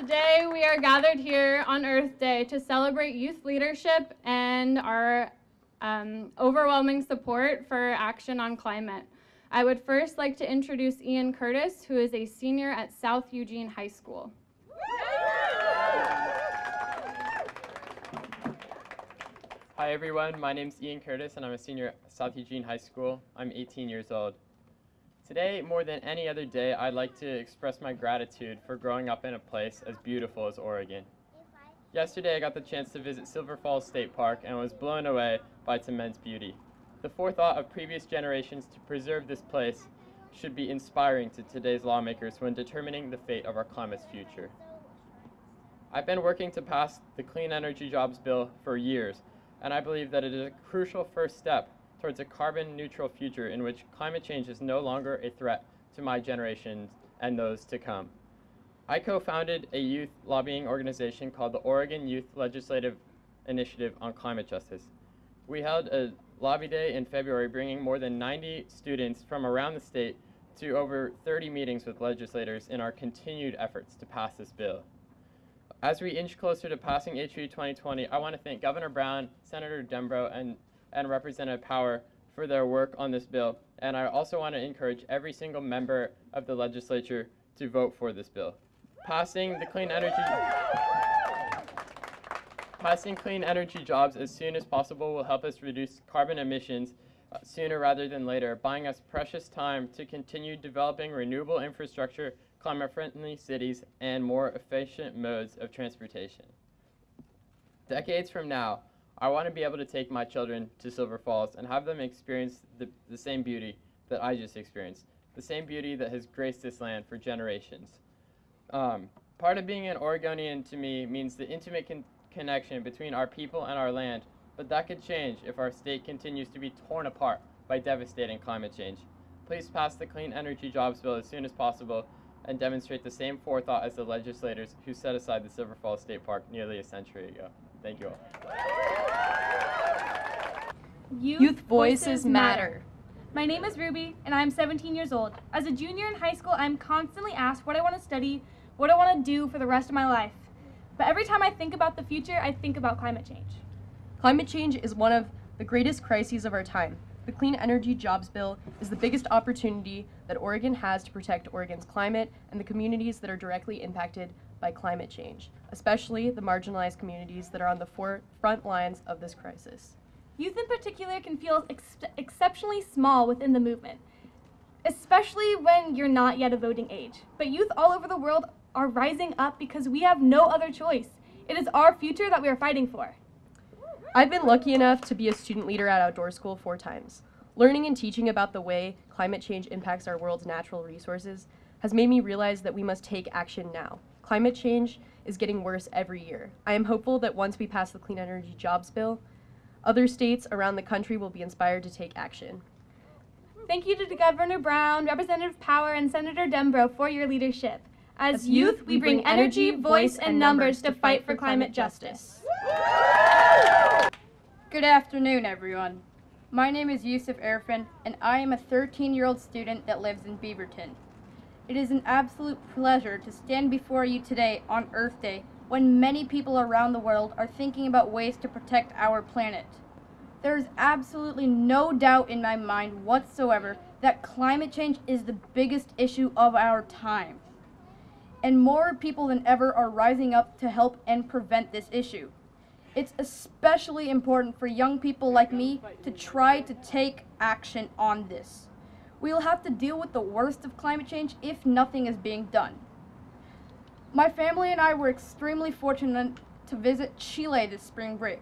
Today we are gathered here on Earth Day to celebrate youth leadership and our overwhelming support for action on climate. I would first like to introduce Ian Curtis, who is a senior at South Eugene High School. Hi everyone, my name is Ian Curtis and I'm a senior at South Eugene High School. I'm 18 years old. Today, more than any other day, I'd like to express my gratitude for growing up in a place as beautiful as Oregon. Yesterday, I got the chance to visit Silver Falls State Park and was blown away by its immense beauty. The forethought of previous generations to preserve this place should be inspiring to today's lawmakers when determining the fate of our climate's future. I've been working to pass the Clean Energy Jobs Bill for years, and I believe that it is a crucial first step towards a carbon-neutral future in which climate change is no longer a threat to my generation and those to come. I co-founded a youth lobbying organization called the Oregon Youth Legislative Initiative on Climate Justice. We held a lobby day in February, bringing more than 90 students from around the state to over 30 meetings with legislators in our continued efforts to pass this bill. As we inch closer to passing HB 2020, I want to thank Governor Brown, Senator Dembrow, and Representative Power for their work on this bill. And I also want to encourage every single member of the legislature to vote for this bill. Passing clean energy jobs as soon as possible will help us reduce carbon emissions sooner rather than later, buying us precious time to continue developing renewable infrastructure, climate-friendly cities, and more efficient modes of transportation. Decades from now, I want to be able to take my children to Silver Falls and have them experience the same beauty that I just experienced, the same beauty that has graced this land for generations. Part of being an Oregonian to me means the intimate connection between our people and our land, but that could change if our state continues to be torn apart by devastating climate change. Please pass the Clean Energy Jobs Bill as soon as possible and demonstrate the same forethought as the legislators who set aside the Silver Falls State Park nearly a century ago. Thank you all. Youth voices matter. My name is Ruby, and I'm 17 years old. As a junior in high school, I'm constantly asked what I want to study, what I want to do for the rest of my life. But every time I think about the future, I think about climate change. Climate change is one of the greatest crises of our time. The Clean Energy Jobs Bill is the biggest opportunity that Oregon has to protect Oregon's climate and the communities that are directly impacted by climate change, especially the marginalized communities that are on the front lines of this crisis. Youth in particular can feel exceptionally small within the movement, especially when you're not yet a voting age. But youth all over the world are rising up because we have no other choice. It is our future that we are fighting for. I've been lucky enough to be a student leader at Outdoor School 4 times. Learning and teaching about the way climate change impacts our world's natural resources has made me realize that we must take action now. Climate change is getting worse every year. I am hopeful that once we pass the Clean Energy Jobs Bill, other states around the country will be inspired to take action. Thank you to Governor Brown, Representative Power, and Senator Dembrow for your leadership. As youth, we bring energy, voice, and numbers to fight for climate justice. Good afternoon, everyone. My name is Yusuf Erfan, and I am a 13-year-old student that lives in Beaverton. It is an absolute pleasure to stand before you today on Earth Day when many people around the world are thinking about ways to protect our planet. There is absolutely no doubt in my mind whatsoever that climate change is the biggest issue of our time. And more people than ever are rising up to help and prevent this issue. It's especially important for young people like me to try to take action on this. We'll have to deal with the worst of climate change if nothing is being done. My family and I were extremely fortunate to visit Chile this spring break.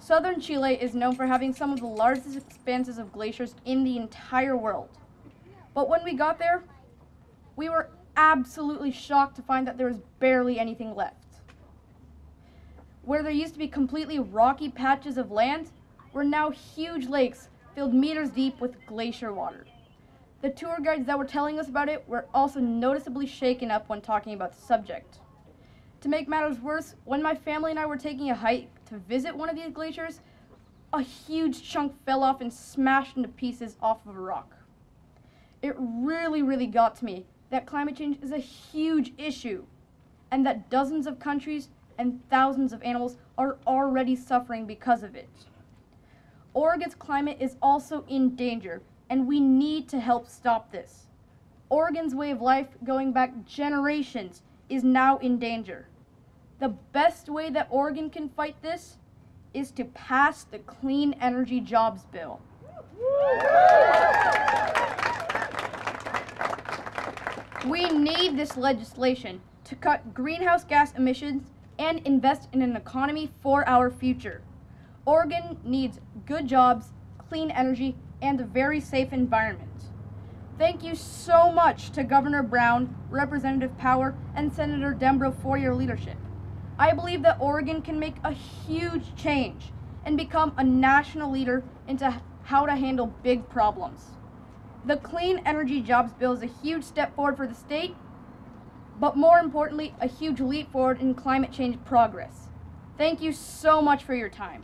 Southern Chile is known for having some of the largest expanses of glaciers in the entire world. But when we got there, we were absolutely shocked to find that there was barely anything left. Where there used to be completely rocky patches of land were now huge lakes filled meters deep with glacier water. The tour guides that were telling us about it were also noticeably shaken up when talking about the subject. To make matters worse, when my family and I were taking a hike to visit one of these glaciers, a huge chunk fell off and smashed into pieces off of a rock. It really got to me that climate change is a huge issue. and that dozens of countries and thousands of animals are already suffering because of it. Oregon's climate is also in danger, and we need to help stop this. Oregon's way of life, going back generations, is now in danger. The best way that Oregon can fight this is to pass the Clean Energy Jobs Bill. We need this legislation to cut greenhouse gas emissions and invest in an economy for our future. Oregon needs good jobs, clean energy, and a very safe environment. Thank you so much to Governor Brown, Representative Power, and Senator Dembrow for your leadership. I believe that Oregon can make a huge change and become a national leader into how to handle big problems. The Clean Energy Jobs Bill is a huge step forward for the state, but more importantly, a huge leap forward in climate change progress. Thank you so much for your time.